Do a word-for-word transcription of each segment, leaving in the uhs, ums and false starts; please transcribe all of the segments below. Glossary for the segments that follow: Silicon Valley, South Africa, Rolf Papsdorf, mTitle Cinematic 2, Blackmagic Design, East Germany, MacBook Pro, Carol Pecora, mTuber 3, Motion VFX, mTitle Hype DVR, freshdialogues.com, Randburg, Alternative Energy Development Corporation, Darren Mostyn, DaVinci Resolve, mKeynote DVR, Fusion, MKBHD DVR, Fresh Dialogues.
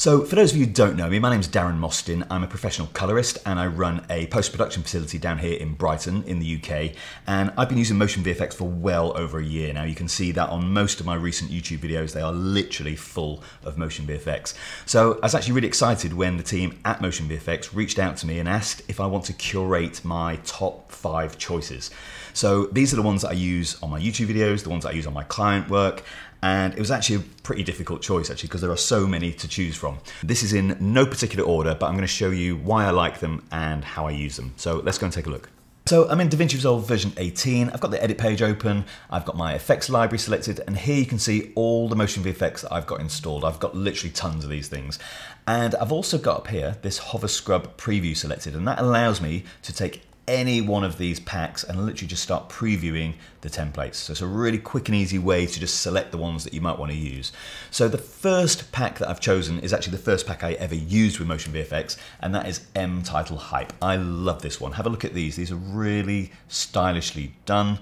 So for those of you who don't know me, my name's Darren Mostyn. I'm a professional colorist and I run a post-production facility down here in Brighton in the U K. And I've been using Motion V F X for well over a year now. You can see that on most of my recent YouTube videos, they are literally full of Motion V F X. So I was actually really excited when the team at Motion V F X reached out to me and asked if I want to curate my top five choices. So these are the ones that I use on my YouTube videos, the ones that I use on my client work. And it was actually a pretty difficult choice actually because there are so many to choose from. This is in no particular order, but I'm going to show you why I like them and how I use them. So let's go and take a look. So I'm in DaVinci Resolve version eighteen, I've got the edit page open, I've got my effects library selected, and here you can see all the Motion V F X that I've got installed. I've got literally tons of these things. And I've also got up here this hover scrub preview selected, and that allows me to take any one of these packs and literally just start previewing the templates. So it's a really quick and easy way to just select the ones that you might want to use. So the first pack that I've chosen is actually the first pack I ever used with Motion V F X, and that is mTitle Hype. I love this one. Have a look at these. These are really stylishly done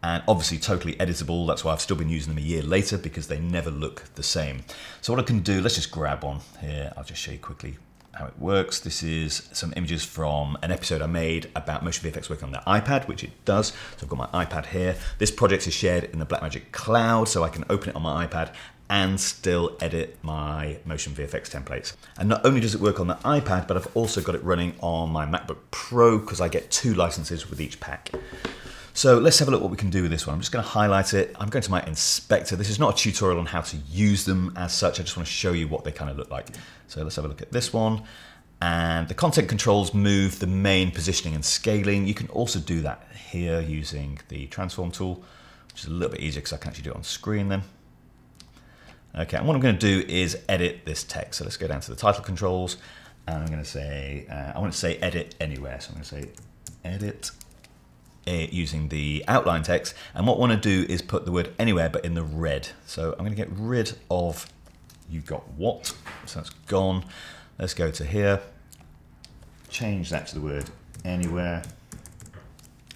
and obviously totally editable. That's why I've still been using them a year later, because they never look the same. So what I can do, let's just grab one here. I'll just show you quickly how it works. This is some images from an episode I made about Motion V F X working on the iPad, which it does. So I've got my iPad here. This project is shared in the Blackmagic cloud, so I can open it on my iPad and still edit my Motion V F X templates. And not only does it work on the iPad, but I've also got it running on my MacBook Pro because I get two licenses with each pack. So let's have a look what we can do with this one. I'm just going to highlight it. I'm going to my inspector. This is not a tutorial on how to use them as such. I just want to show you what they kind of look like. So let's have a look at this one. And the content controls move the main positioning and scaling. You can also do that here using the transform tool, which is a little bit easier because I can actually do it on screen then. Okay, and what I'm going to do is edit this text. So let's go down to the title controls. And I'm going to say, uh, I want to say edit anywhere. So I'm going to say edit using the outline text, and what I want to do is put the word anywhere but in the red. So I'm going to get rid of "you got what," so that's gone. Let's go to here, change that to the word anywhere,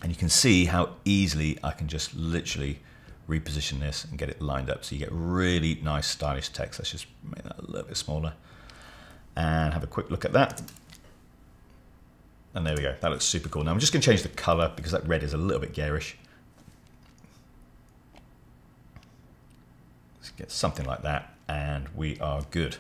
and you can see how easily I can just literally reposition this and get it lined up. So you get really nice stylish text. Let's just make that a little bit smaller and have a quick look at that. And there we go, that looks super cool. Now I'm just gonna change the color because that red is a little bit garish. Let's get something like that and we are good.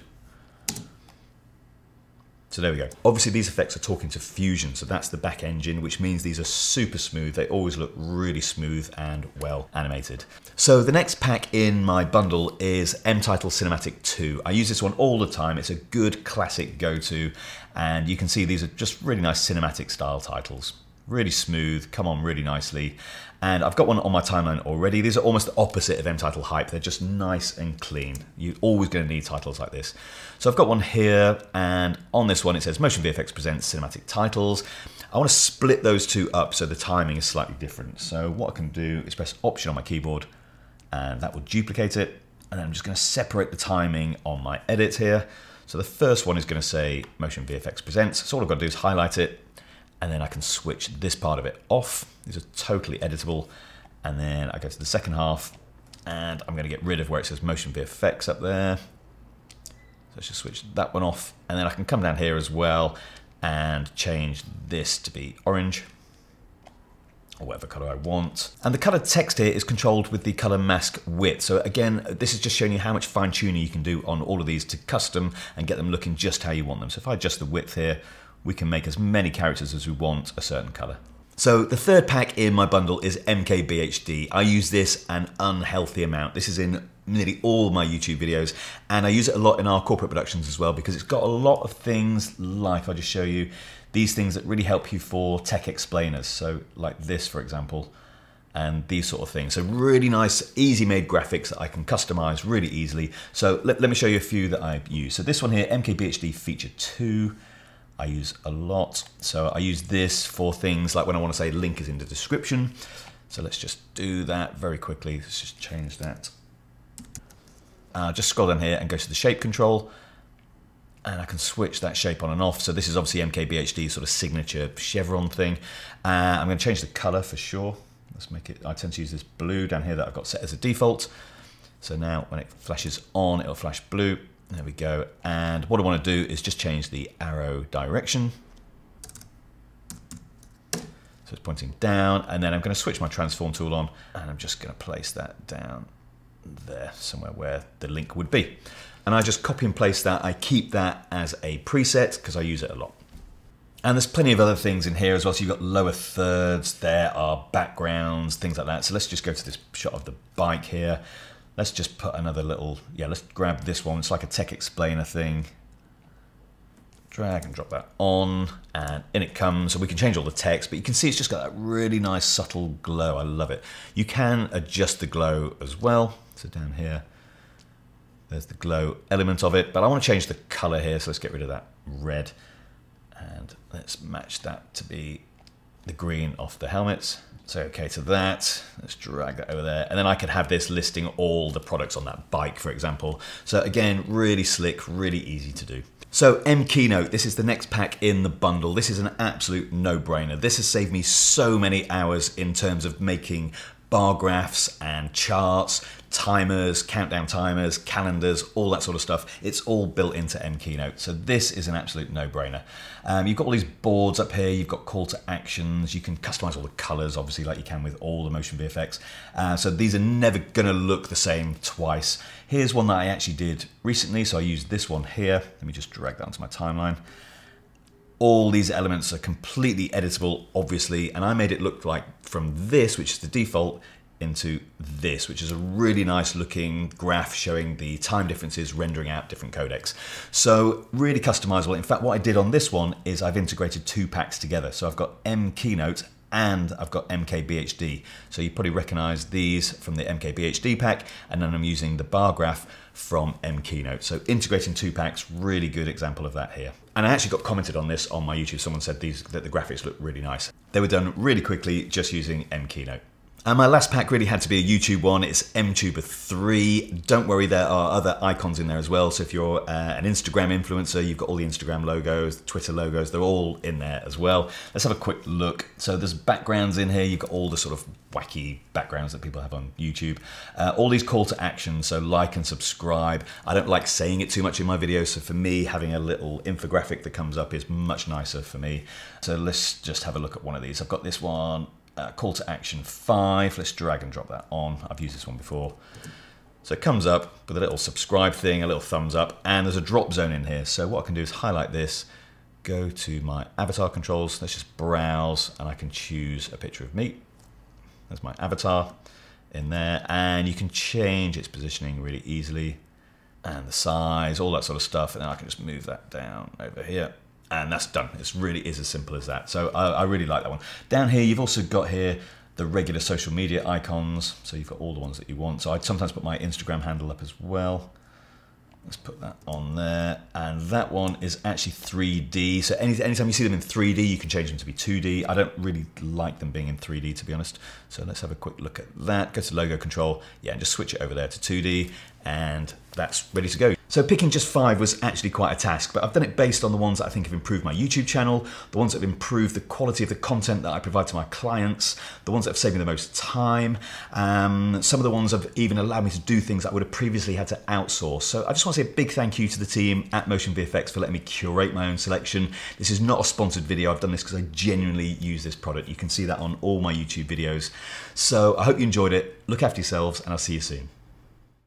So there we go. Obviously these effects are talking to Fusion, so that's the back engine, which means these are super smooth. They always look really smooth and well animated. So the next pack in my bundle is mTitle Cinematic two. I use this one all the time. It's a good classic go-to, and you can see these are just really nice cinematic style titles. Really smooth, come on really nicely. And I've got one on my timeline already. These are almost the opposite of mTitle Hype. They're just nice and clean. You're always going to need titles like this. So I've got one here, and on this one it says Motion V F X presents cinematic titles. I want to split those two up so the timing is slightly different. So what I can do is press Option on my keyboard, and that will duplicate it. And I'm just going to separate the timing on my edit here. So the first one is going to say Motion V F X presents. So all I've got to do is highlight it, and then I can switch this part of it off. These are totally editable. And then I go to the second half, and I'm gonna get rid of where it says Motion V F X up there. So let's just switch that one off. And then I can come down here as well and change this to be orange, or whatever color I want. And the color text here is controlled with the color mask width. So again, this is just showing you how much fine tuning you can do on all of these to custom and get them looking just how you want them. So if I adjust the width here, we can make as many characters as we want a certain color. So the third pack in my bundle is M K B H D. I use this an unhealthy amount. This is in nearly all my YouTube videos, and I use it a lot in our corporate productions as well because it's got a lot of things like, I'll just show you, these things that really help you for tech explainers. So like this, for example, and these sort of things. So really nice, easy made graphics that I can customize really easily. So let, let me show you a few that I use. So this one here, M K B H D Feature two, I use a lot. So I use this for things like when I want to say link is in the description. So let's just do that very quickly. Let's just change that. Uh, just scroll down here and go to the shape control, and I can switch that shape on and off. So this is obviously M K B H D's sort of signature chevron thing. Uh, I'm going to change the color for sure. Let's make it, I tend to use this blue down here that I've got set as a default. So now when it flashes on, it'll flash blue. There we go. And what I want to do is just change the arrow direction. So it's pointing down, and then I'm going to switch my transform tool on, and I'm just going to place that down there somewhere where the link would be. And I just copy and place that. I keep that as a preset because I use it a lot. And there's plenty of other things in here as well. So you've got lower thirds, there are backgrounds, things like that. So let's just go to this shot of the bike here. Let's just put another little, yeah, let's grab this one. It's like a tech explainer thing. Drag and drop that on, and in it comes. So we can change all the text, but you can see it's just got that really nice subtle glow. I love it. You can adjust the glow as well. So down here, there's the glow element of it, but I want to change the color here. So let's get rid of that red. And let's match that to be the green off the helmets. So okay to that, let's drag that over there. And then I could have this listing all the products on that bike, for example. So again, really slick, really easy to do. So mKeynote, this is the next pack in the bundle. This is an absolute no-brainer. This has saved me so many hours in terms of making bar graphs and charts, timers, countdown timers, calendars, all that sort of stuff. It's all built into mKeynote. So this is an absolute no-brainer. Um, you've got all these boards up here. You've got call to actions. You can customize all the colors, obviously, like you can with all the Motion V F X. Uh, so these are never going to look the same twice. Here's one that I actually did recently. So I used this one here. Let me just drag that onto my timeline. All these elements are completely editable, obviously, and I made it look like from this, which is the default, into this, which is a really nice looking graph showing the time differences, rendering out different codecs. So really customizable. In fact, what I did on this one is I've integrated two packs together. So I've got mKeynote and I've got M K B H D. So you probably recognize these from the M K B H D pack, and then I'm using the bar graph from mKeynote. So integrating two packs, really good example of that here. And I actually got commented on this on my YouTube. Someone said these that the graphics look really nice. They were done really quickly just using mKeynote. And my last pack really had to be a YouTube one. It's mTuber three. Don't worry, there are other icons in there as well. So if you're uh, an Instagram influencer, you've got all the Instagram logos, Twitter logos, they're all in there as well. Let's have a quick look. So there's backgrounds in here. You've got all the sort of wacky backgrounds that people have on YouTube. Uh, all these call to action, so like and subscribe. I don't like saying it too much in my videos, so for me, having a little infographic that comes up is much nicer for me. So let's just have a look at one of these. I've got this one. Uh, call to action five, let's drag and drop that on. I've used this one before. So it comes up with a little subscribe thing, a little thumbs up, and there's a drop zone in here. So what I can do is highlight this, go to my avatar controls, let's just browse, and I can choose a picture of me. There's my avatar in there, and you can change its positioning really easily, and the size, all that sort of stuff, and then I can just move that down over here. And that's done. It really is as simple as that. So I, I really like that one. Down here, you've also got here the regular social media icons. So you've got all the ones that you want. So I sometimes put my Instagram handle up as well. Let's put that on there. And that one is actually three D. So any, anytime you see them in three D, you can change them to be two D. I don't really like them being in three D, to be honest. So let's have a quick look at that. Go to logo control. Yeah, and just switch it over there to two D. And that's ready to go. So picking just five was actually quite a task, but I've done it based on the ones that I think have improved my YouTube channel, the ones that have improved the quality of the content that I provide to my clients, the ones that have saved me the most time. Um, some of the ones have even allowed me to do things that I would have previously had to outsource. So I just want to say a big thank you to the team at Motion V F X for letting me curate my own selection. This is not a sponsored video. I've done this because I genuinely use this product. You can see that on all my YouTube videos. So I hope you enjoyed it. Look after yourselves, and I'll see you soon.